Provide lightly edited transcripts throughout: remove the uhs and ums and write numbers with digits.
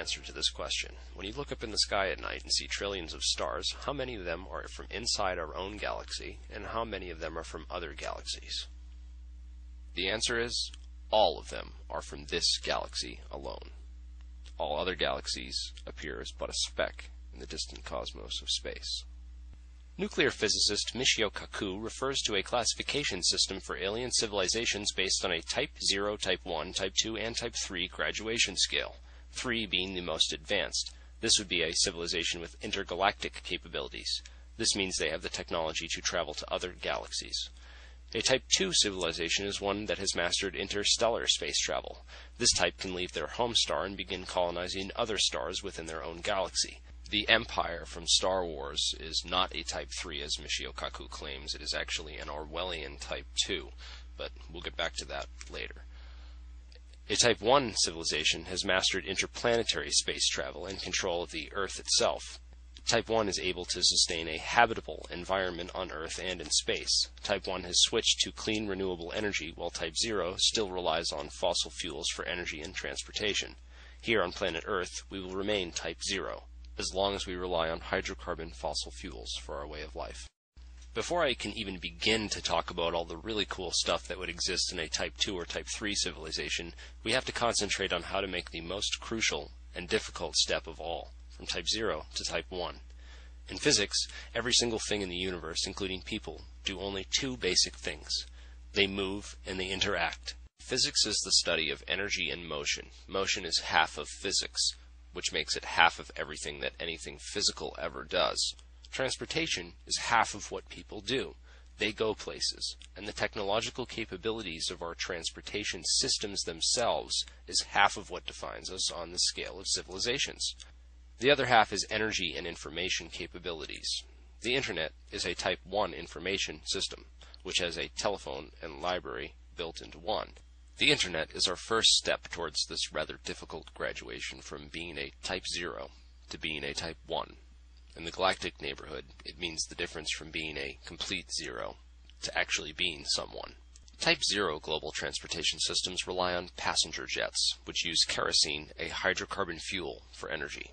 answer to this question. When you look up in the sky at night and see trillions of stars, how many of them are from inside our own galaxy, and how many of them are from other galaxies? The answer is, all of them are from this galaxy alone. All other galaxies appear as but a speck in the distant cosmos of space. Nuclear physicist Michio Kaku refers to a classification system for alien civilizations based on a Type 0, Type 1, Type 2, and Type 3 graduation scale, 3 being the most advanced. This would be a civilization with intergalactic capabilities. This means they have the technology to travel to other galaxies. A Type 2 civilization is one that has mastered interstellar space travel. This type can leave their home star and begin colonizing other stars within their own galaxy. The Empire from Star Wars is not a Type 3, as Michio Kaku claims. It is actually an Orwellian Type 2, but we'll get back to that later. A Type 1 civilization has mastered interplanetary space travel and control of the Earth itself. Type 1 is able to sustain a habitable environment on Earth and in space. Type 1 has switched to clean renewable energy, while Type 0 still relies on fossil fuels for energy and transportation. Here on planet Earth, we will remain Type 0. As long as we rely on hydrocarbon fossil fuels for our way of life. Before I can even begin to talk about all the really cool stuff that would exist in a Type 2 or Type 3 civilization, we have to concentrate on how to make the most crucial and difficult step of all, from Type 0 to Type 1. In physics, every single thing in the universe, including people, do only two basic things. They move and they interact. Physics is the study of energy and motion. Motion is half of physics, which makes it half of everything that anything physical ever does. Transportation is half of what people do. They go places, and the technological capabilities of our transportation systems themselves is half of what defines us on the scale of civilizations. The other half is energy and information capabilities. The Internet is a Type 1 information system, which has a telephone and library built into one. The Internet is our first step towards this rather difficult graduation from being a Type 0 to being a Type 1. In the galactic neighborhood, it means the difference from being a complete zero to actually being someone. Type 0 global transportation systems rely on passenger jets, which use kerosene, a hydrocarbon fuel, for energy.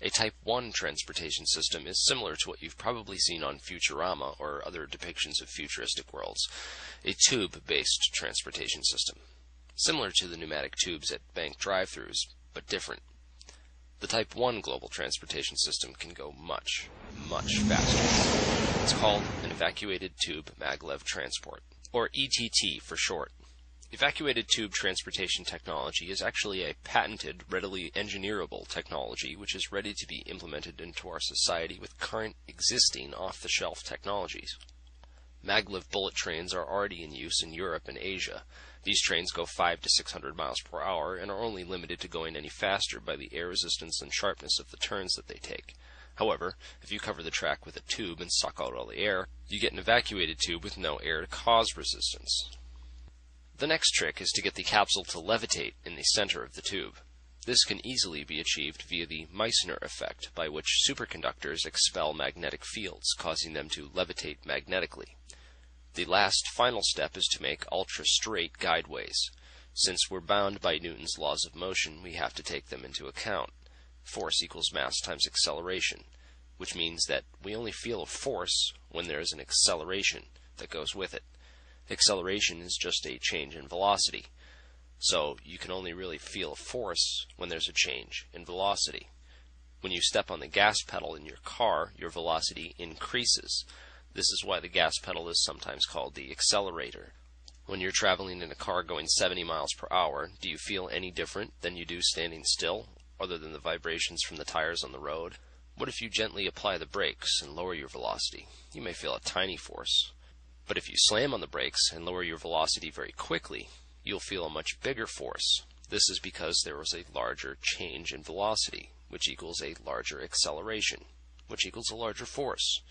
A Type 1 transportation system is similar to what you've probably seen on Futurama or other depictions of futuristic worlds, a tube-based transportation system, similar to the pneumatic tubes at bank drive-thrus, but different. The Type 1 global transportation system can go much, much faster. It's called an Evacuated Tube Maglev Transport, or ETT for short. Evacuated tube transportation technology is actually a patented, readily engineerable technology which is ready to be implemented into our society with current, existing, off-the-shelf technologies. Maglev bullet trains are already in use in Europe and Asia. These trains go 500 to 600 miles per hour and are only limited to going any faster by the air resistance and sharpness of the turns that they take. However, if you cover the track with a tube and suck out all the air, you get an evacuated tube with no air to cause resistance. The next trick is to get the capsule to levitate in the center of the tube. This can easily be achieved via the Meissner effect, by which superconductors expel magnetic fields, causing them to levitate magnetically. The last, final step is to make ultra-straight guideways. Since we're bound by Newton's laws of motion, we have to take them into account. Force equals mass times acceleration, which means that we only feel a force when there is an acceleration that goes with it. Acceleration is just a change in velocity, so you can only really feel a force when there's a change in velocity. When you step on the gas pedal in your car, your velocity increases. This is why the gas pedal is sometimes called the accelerator. When you're traveling in a car going 70 miles per hour, do you feel any different than you do standing still, other than the vibrations from the tires on the road? What if you gently apply the brakes and lower your velocity? You may feel a tiny force. But if you slam on the brakes and lower your velocity very quickly, you'll feel a much bigger force. This is because there was a larger change in velocity, which equals a larger acceleration, which equals a larger force.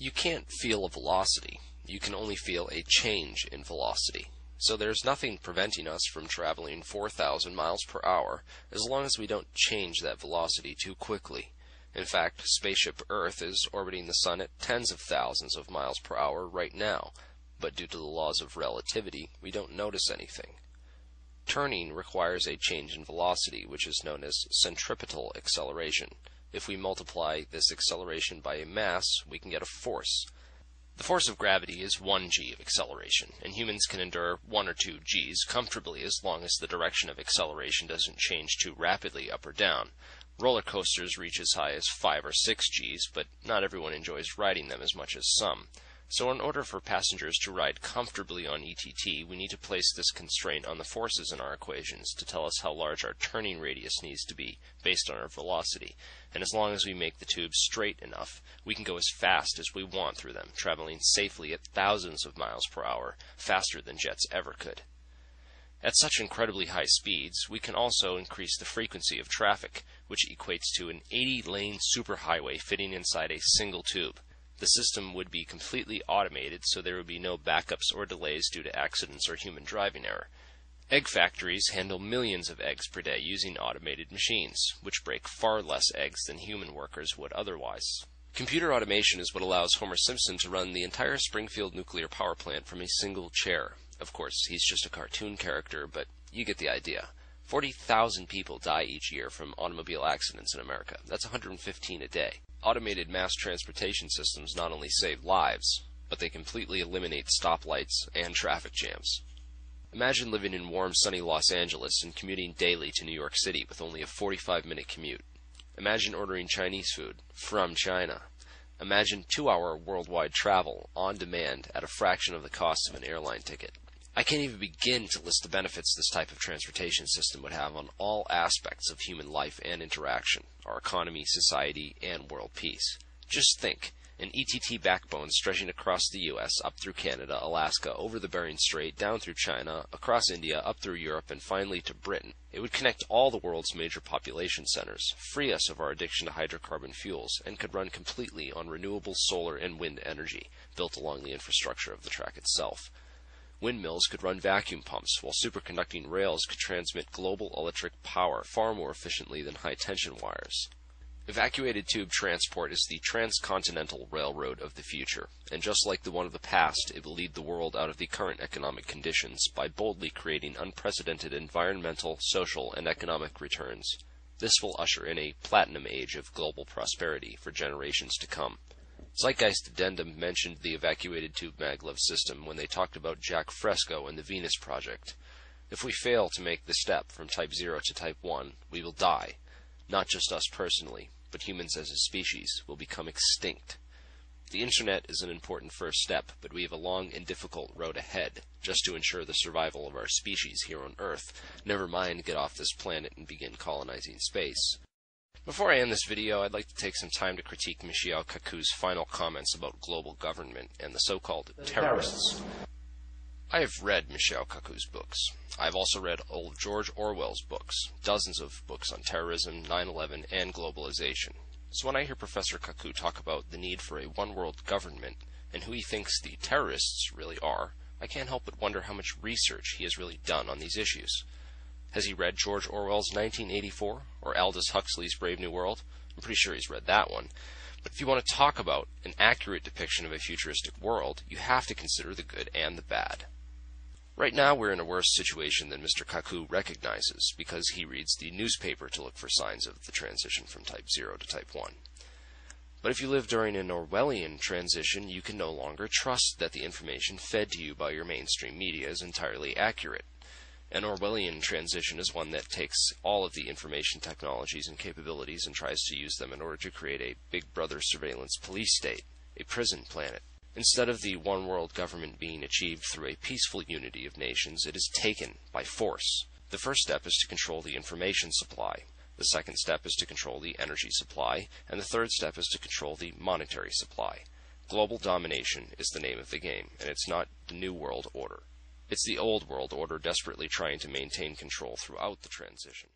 You can't feel a velocity. You can only feel a change in velocity. So there's nothing preventing us from traveling 4,000 miles per hour as long as we don't change that velocity too quickly. In fact, Spaceship Earth is orbiting the Sun at tens of thousands of miles per hour right now, but due to the laws of relativity, we don't notice anything. Turning requires a change in velocity, which is known as centripetal acceleration. If we multiply this acceleration by a mass, we can get a force. The force of gravity is 1g of acceleration, and humans can endure 1 or 2 g's comfortably as long as the direction of acceleration doesn't change too rapidly up or down. Roller coasters reach as high as 5 or 6 g's, but not everyone enjoys riding them as much as some. So in order for passengers to ride comfortably on ETT, we need to place this constraint on the forces in our equations to tell us how large our turning radius needs to be based on our velocity. And as long as we make the tubes straight enough, we can go as fast as we want through them, traveling safely at thousands of miles per hour, faster than jets ever could. At such incredibly high speeds, we can also increase the frequency of traffic, which equates to an 80-lane superhighway fitting inside a single tube. The system would be completely automated, so there would be no backups or delays due to accidents or human driving error. Egg factories handle millions of eggs per day using automated machines, which break far less eggs than human workers would otherwise. Computer automation is what allows Homer Simpson to run the entire Springfield nuclear power plant from a single chair. Of course, he's just a cartoon character, but you get the idea. 40,000 people die each year from automobile accidents in America. That's 115 a day. Automated mass transportation systems not only save lives, but they completely eliminate stoplights and traffic jams. Imagine living in warm, sunny Los Angeles and commuting daily to New York City with only a 45-minute commute. Imagine ordering Chinese food from China. Imagine 2-hour worldwide travel on demand at a fraction of the cost of an airline ticket. I can't even begin to list the benefits this type of transportation system would have on all aspects of human life and interaction, our economy, society, and world peace. Just think, an ETT backbone stretching across the U.S., up through Canada, Alaska, over the Bering Strait, down through China, across India, up through Europe, and finally to Britain. It would connect all the world's major population centers, free us of our addiction to hydrocarbon fuels, and could run completely on renewable solar and wind energy, built along the infrastructure of the track itself. Windmills could run vacuum pumps, while superconducting rails could transmit global electric power far more efficiently than high-tension wires. Evacuated tube transport is the transcontinental railroad of the future, and just like the one of the past, it will lead the world out of the current economic conditions by boldly creating unprecedented environmental, social, and economic returns. This will usher in a platinum age of global prosperity for generations to come. Zeitgeist Addendum mentioned the Evacuated Tube Maglev system when they talked about Jack Fresco and the Venus Project. If we fail to make the step from type 0 to type 1, we will die. Not just us personally, but humans as a species will become extinct. The internet is an important first step, but we have a long and difficult road ahead, just to ensure the survival of our species here on Earth, never mind get off this planet and begin colonizing space. Before I end this video, I'd like to take some time to critique Michio Kaku's final comments about global government and the so-called terrorists. I have read Michio Kaku's books. I've also read old George Orwell's books, dozens of books on terrorism, 9/11, and globalization. So when I hear Professor Kaku talk about the need for a one-world government and who he thinks the terrorists really are, I can't help but wonder how much research he has really done on these issues. Has he read George Orwell's 1984 or Aldous Huxley's Brave New World? I'm pretty sure he's read that one. But if you want to talk about an accurate depiction of a futuristic world, you have to consider the good and the bad. Right now we're in a worse situation than Mr. Kaku recognizes because he reads the newspaper to look for signs of the transition from type 0 to type 1. But if you live during an Orwellian transition, you can no longer trust that the information fed to you by your mainstream media is entirely accurate. An Orwellian transition is one that takes all of the information technologies and capabilities and tries to use them in order to create a Big Brother surveillance police state, a prison planet. Instead of the one world government being achieved through a peaceful unity of nations, it is taken by force. The first step is to control the information supply. The second step is to control the energy supply. And the third step is to control the monetary supply. Global domination is the name of the game, and it's not the New World Order. It's the old world order desperately trying to maintain control throughout the transition.